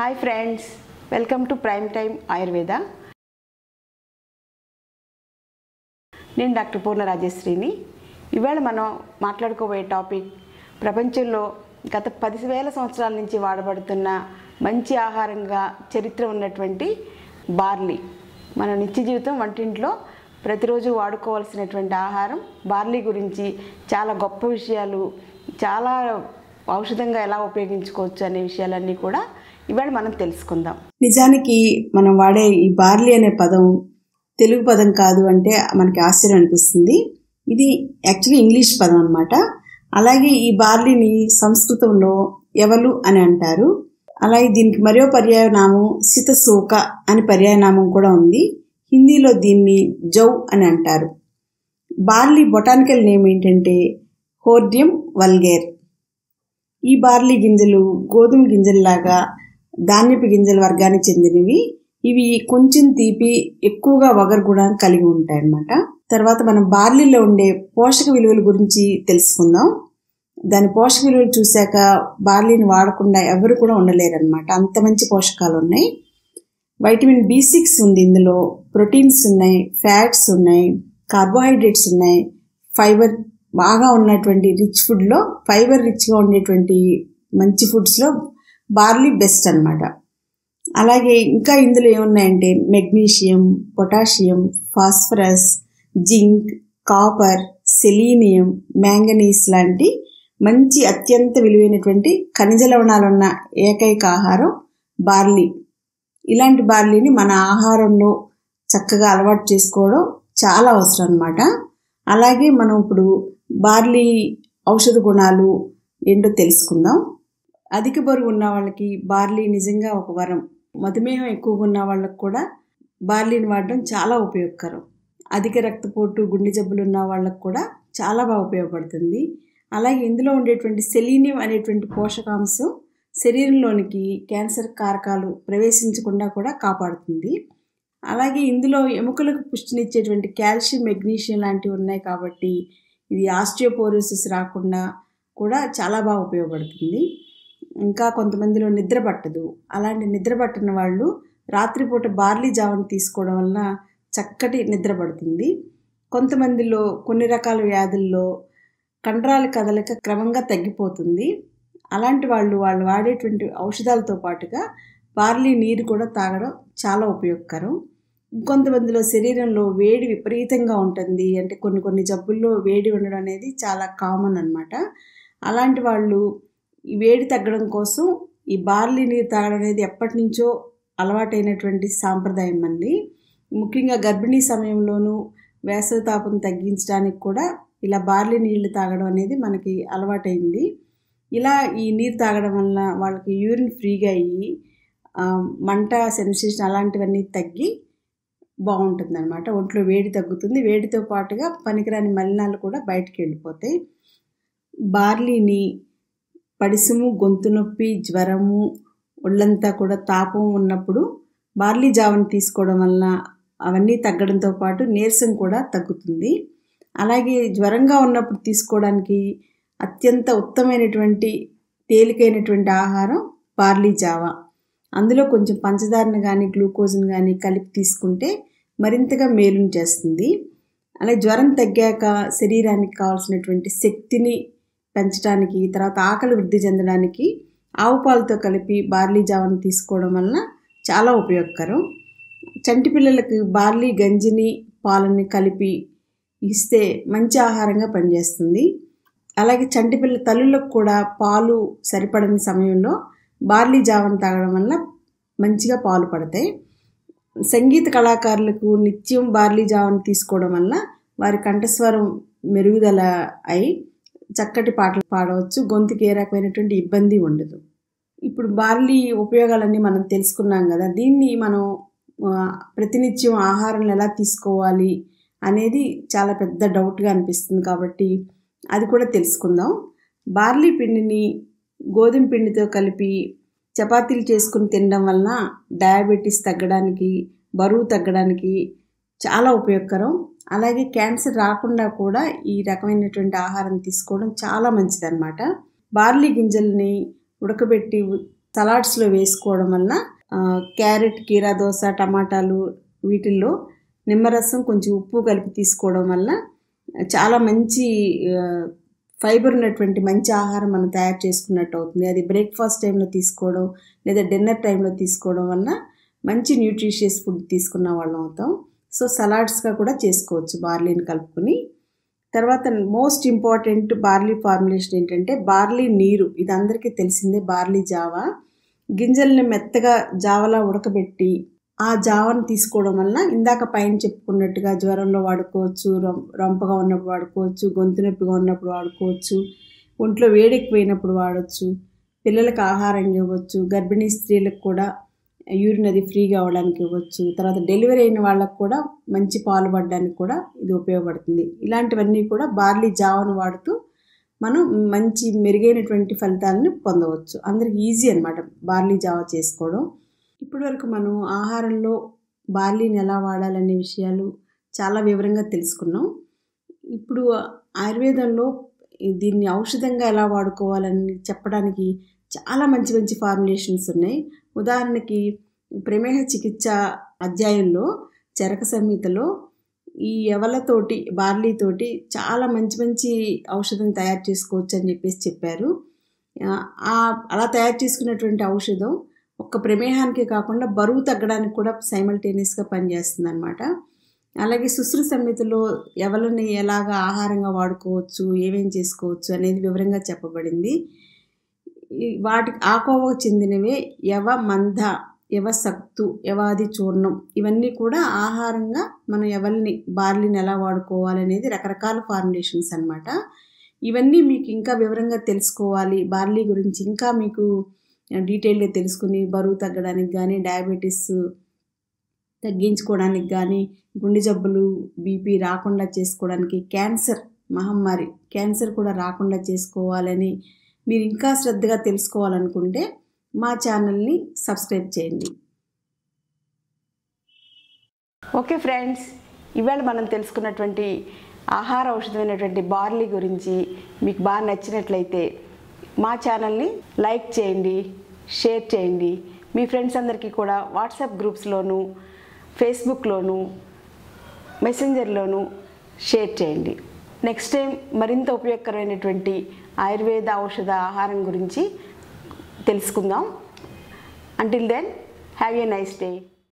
Hi friends, welcome to Prime Time Ayurveda. Nenu Dr. Purna Rajeshwari. Ivala mano matladukoboye topic prapanchamlo గత 10000 సంవత్సరాల నుంచి వాడబడుతున్న మంచి ఆహారంగా చరిత్ర ఉన్నటువంటి బార్లీ. మన నిత్య జీవితం వంటింట్లో ప్రతిరోజు వాడుకోవాల్సినటువంటి ఆహారం బార్లీ గురించి చాలా గొప్ప విషయాలు, చాలా ఔషధంగా ఎలా ఉపయోగించుకోవచ్చు అనే విషయాలన్నీ కూడా ఇవాళ మనం తెలుసుకుందాం. నిజానికి మనం వాడే ఈ బార్లీ అనే పదం తెలుగు పదం కాదు అంటే మనకి ఆశ్చర్యం అనిపిస్తుంది. ఇది యాక్చువల్లీ ఇంగ్లీష్ పదం అన్నమాట. అలాగే ఈ బార్లీని సంస్కృతంలో ఎవలు అని అంటారు. అలాగే దీనికి మరో పర్యాయనామం సితసోక అని పర్యాయనామం కూడా ఉంది. హిందీలో దీన్ని జౌ అని అంటారు. బార్లీ బొటానికల్ నేమ్ ఏంటంటే హోర్డియం వల్గేర్. ఈ బార్లీ గింజలు గోధుమ గింజల్లాగా ధాన్యపు గింజల వర్గానికి చెందినవి. ఇవి కొంచెం తీపి, ఎక్కువగా వగరు కూడా కలిగి ఉంటాయి అన్నమాట. తర్వాత మనం బార్లీలో ఉండే పోషక విలువల గురించి తెలుసుకుందాం. దాని పోషక విలువలు చూశాక బార్లీని వాడకుండా ఎవరు కూడా ఉండలేరు అనమాట. అంత మంచి పోషకాలు ఉన్నాయి. వైటమిన్ B6 ఉంది, ఇందులో ప్రోటీన్స్ ఉన్నాయి, ఫ్యాట్స్ ఉన్నాయి, కార్బోహైడ్రేట్స్ ఉన్నాయి, ఫైబర్ బాగా ఉన్నటువంటి రిచ్ ఫుడ్లో ఫైబర్ రిచ్గా ఉండేటువంటి మంచి ఫుడ్స్లో బార్లీ బెస్ట్ అనమాట. అలాగే ఇంకా ఇందులో ఏమున్నాయంటే magnesium, potassium, phosphorus, zinc, copper, selenium, manganese లాంటి మంచి అత్యంత విలువైనటువంటి ఖనిజ లవణాలున్న ఏకైక ఆహారం బార్లీ. ఇలాంటి బార్లీని మన ఆహారంలో చక్కగా అలవాటు చేసుకోవడం చాలా అవసరం అన్నమాట. అలాగే మనం ఇప్పుడు బార్లీ ఔషధ గుణాలు ఏంటో తెలుసుకుందాం. అధిక బరువు ఉన్న వాళ్ళకి బార్లీ నిజంగా ఒక వరం. మధుమేహం ఎక్కువగా ఉన్న వాళ్ళకు కూడా బార్లీని వాడడం చాలా ఉపయోగకరం. అధిక రక్తపోటు, గుండె జబ్బులు ఉన్న వాళ్ళకు కూడా చాలా బాగా ఉపయోగపడుతుంది. అలాగే ఇందులో ఉండేటువంటి సెలీనియం అనేటువంటి పోషకాంశం శరీరంలోనికి క్యాన్సర్ కారకాలు ప్రవేశించకుండా కూడా కాపాడుతుంది. అలాగే ఇందులో ఎముకలకు పుష్టినిచ్చేటువంటి కాల్షియం, మెగ్నీషియం లాంటివి ఉన్నాయి కాబట్టి ఇది ఆస్టియోపోరోసిస్ రాకుండా కూడా చాలా బాగా ఉపయోగపడుతుంది. ఇంకా కొంతమందిలో నిద్ర పట్టదు. అలాంటి నిద్ర పట్టని వాళ్ళు రాత్రిపూట బార్లీ జావను తీసుకోవడం వలన చక్కటి నిద్ర పడుతుంది. కొంతమందిలో కొన్ని రకాల వ్యాధుల్లో కండరాల కదలిక క్రమంగా తగ్గిపోతుంది. అలాంటి వాళ్ళు వాడేటువంటి ఔషధాలతో పాటుగా బార్లీ నీరు కూడా తాగడం చాలా ఉపయోగకరం. ఇంకొంతమందిలో శరీరంలో వేడి విపరీతంగా ఉంటుంది. అంటే కొన్ని జబ్బుల్లో వేడి ఉండడం అనేది చాలా కామన్ అన్నమాట. అలాంటి వాళ్ళు ఈ వేడి తగ్గడం కోసం ఈ బార్లీ నీరు తాగడం అనేది ఎప్పటి నుంచో అలవాటైనటువంటి సాంప్రదాయం అండి. ముఖ్యంగా గర్భిణీ సమయంలోనూ వేసవి తాపం తగ్గించడానికి కూడా ఇలా బార్లీ నీళ్లు తాగడం అనేది మనకి అలవాటైంది. ఇలా ఈ నీరు తాగడం వల్ల వాళ్ళకి యూరిన్ ఫ్రీగా అయ్యి మంట, సెన్సేషన్ అలాంటివన్నీ తగ్గి బాగుంటుంది అనమాట. ఒంట్లో వేడి తగ్గుతుంది. వేడితో పాటుగా పనికిరాని మలినాలు కూడా బయటికి వెళ్ళిపోతాయి. బార్లీని పడిసము, గొంతు నొప్పి, జ్వరము, ఒళ్ళంతా కూడా తాపం ఉన్నప్పుడు బార్లీ జావను తీసుకోవడం వలన అవన్నీ తగ్గడంతో పాటు నీరసం కూడా తగ్గుతుంది. అలాగే జ్వరంగా ఉన్నప్పుడు తీసుకోవడానికి అత్యంత ఉత్తమైనటువంటి తేలికైనటువంటి ఆహారం బార్లీ జావ. అందులో కొంచెం పంచదారను కానీ గ్లూకోజ్ను కానీ కలిపి తీసుకుంటే మరింతగా మేలును చేస్తుంది. అలాగే జ్వరం తగ్గాక శరీరానికి కావాల్సినటువంటి శక్తిని పెంచడానికి, తర్వాత ఆకలి వృద్ధి చెందడానికి ఆవు పాలతో కలిపి బార్లీ జావను తీసుకోవడం వలన చాలా ఉపయోగకరం. చంటి పిల్లలకు బార్లీ గంజిని, పాలని కలిపి ఇస్తే మంచి ఆహారంగా పనిచేస్తుంది. అలాగే చంటి పిల్ల తల్లులకు కూడా పాలు సరిపడని సమయంలో బార్లీ జావను తాగడం వల్ల మంచిగా పాలు పడతాయి. సంగీత కళాకారులకు నిత్యం బార్లీ జావను తీసుకోవడం వల్ల వారి కంఠస్వరం మెరుగుదల అయి చక్కటి పాటలు పాడవచ్చు. గొంతుకి ఏ రకమైనటువంటి ఇబ్బంది ఉండదు. ఇప్పుడు బార్లీ ఉపయోగాలన్నీ మనం తెలుసుకున్నాం కదా. దీన్ని మనం ప్రతినిత్యం ఆహారంలో ఎలా తీసుకోవాలి అనేది చాలా పెద్ద డౌట్గా అనిపిస్తుంది కాబట్టి అది కూడా తెలుసుకుందాం. బార్లీ పిండిని గోధుమ పిండితో కలిపి చపాతీలు చేసుకుని తినడం వలన డయాబెటీస్ తగ్గడానికి, బరువు తగ్గడానికి చాలా ఉపయోగకరం. అలాగే క్యాన్సర్ రాకుండా కూడా ఈ రకమైనటువంటి ఆహారం తీసుకోవడం చాలా మంచిదన్నమాట. బార్లీ గింజల్ని ఉడకబెట్టి సలాడ్స్ లో వేసుకోవడం వల్ల క్యారెట్ కీరా దోస టమాటాలు వీటిల్లో నిమ్మరసం కొంచెం ఉప్పు కలిపి తీసుకోవడం వల్ల చాలా మంచి ఫైబర్ ఉన్నటువంటి మంచి ఆహారం మనం తయారు చేసుకున్నట్టు అవుతుంది. అది బ్రేక్ఫాస్ట్ టైంలో తీసుకోవడం లేదా డిన్నర్ టైంలో తీసుకోవడం వల్ల మంచి న్యూట్రిషియస్ ఫుడ్ తీసుకున్న వాళ్ళం అవుతాం. సో సలాడ్స్గా కూడా చేసుకోవచ్చు బార్లీని కలుపుకొని. తర్వాత మోస్ట్ ఇంపార్టెంట్ బార్లీ ఫార్ములేషన్ ఏంటంటే బార్లీ నీరు, ఇది అందరికీ తెలిసిందే. బార్లీ జావా గింజల్ని మెత్తగా జావలా ఉడకబెట్టి ఆ జావను తీసుకోవడం వల్ల ఇందాక పైన చెప్పుకున్నట్టుగా జ్వరంలో వాడుకోవచ్చు, రొంపగా ఉన్నప్పుడు వాడుకోవచ్చు, గొంతు నొప్పిగా ఉన్నప్పుడు వాడుకోవచ్చు, ఒంట్లో వేడెక్కిపోయినప్పుడు వాడచ్చు, పిల్లలకు ఆహారం ఇవ్వచ్చు, గర్భిణీ స్త్రీలకు కూడా యూరిన్ అది ఫ్రీగా అవ్వడానికి ఇవ్వచ్చు, తర్వాత డెలివరీ అయిన వాళ్ళకు కూడా మంచి పాలు పడడానికి కూడా ఇది ఉపయోగపడుతుంది. ఇలాంటివన్నీ కూడా బార్లీ జావను వాడుతూ మనం మంచి మెరుగైనటువంటి ఫలితాలను పొందవచ్చు. అందరికి ఈజీ అన్నమాట బార్లీ జావ చేసుకోవడం. ఇప్పటివరకు మనం ఆహారంలో బార్లీని ఎలా వాడాలనే విషయాలు చాలా వివరంగా తెలుసుకున్నాం. ఇప్పుడు ఆయుర్వేదంలో దీన్ని ఔషధంగా ఎలా వాడుకోవాలని చెప్పడానికి చాలా మంచి మంచి ఫార్ములేషన్స్ ఉన్నాయి. ఉదాహరణకి ప్రమేహ చికిత్స అధ్యాయంలో చరక సంహితలో ఈ ఎవలతోటి బార్లీతోటి చాలా మంచి మంచి ఔషధం తయారు చేసుకోవచ్చు అని చెప్పేసి చెప్పారు. అలా తయారు చేసుకున్నటువంటి ఔషధం ఒక్క ప్రమేహానికి కాకుండా బరువు తగ్గడానికి కూడా సైమల్టేనియస్గా పనిచేస్తుంది అనమాట. అలాగే సుశ్రు సంహితలో ఎవలని ఎలాగ ఆహారంగా వాడుకోవచ్చు, ఏమేం చేసుకోవచ్చు అనేది వివరంగా చెప్పబడింది. వాటి ఆకోవకు చెందినవే యవ మంద, యవ సక్తు, యవాది చూర్ణం, ఇవన్నీ కూడా ఆహారంగా మనం ఎవరిని బార్లీని ఎలా వాడుకోవాలనేది రకరకాల ఫార్ములేషన్స్ అనమాట. ఇవన్నీ మీకు ఇంకా వివరంగా తెలుసుకోవాలి, బార్లీ గురించి ఇంకా మీకు డీటెయిల్గా తెలుసుకుని బరువు తగ్గడానికి కానీ, డయాబెటీస్ తగ్గించుకోవడానికి కానీ, గుండె జబ్బులు బీపీ రాకుండా చేసుకోవడానికి, క్యాన్సర్ మహమ్మారి క్యాన్సర్ కూడా రాకుండా చేసుకోవాలని మీరు ఇంకా శ్రద్ధగా తెలుసుకోవాలనుకుంటే మా ఛానల్ని సబ్స్క్రైబ్ చేయండి. ఓకే ఫ్రెండ్స్, ఇవాళ మనం తెలుసుకున్నటువంటి ఆహార ఔషధమైనటువంటి బార్లీ గురించి మీకు బాగా నచ్చినట్లయితే మా ఛానల్ని లైక్ చేయండి, షేర్ చేయండి. మీ ఫ్రెండ్స్ అందరికీ కూడా వాట్సాప్ గ్రూప్స్లోను, ఫేస్బుక్లోను, మెసెంజర్లోను షేర్ చేయండి. నెక్స్ట్ టైం మరింత ఉపయోగకరమైనటువంటి ఆయుర్వేద ఔషధ ఆహారం గురించి తెలుసుకుందాం. Until then have a nice day.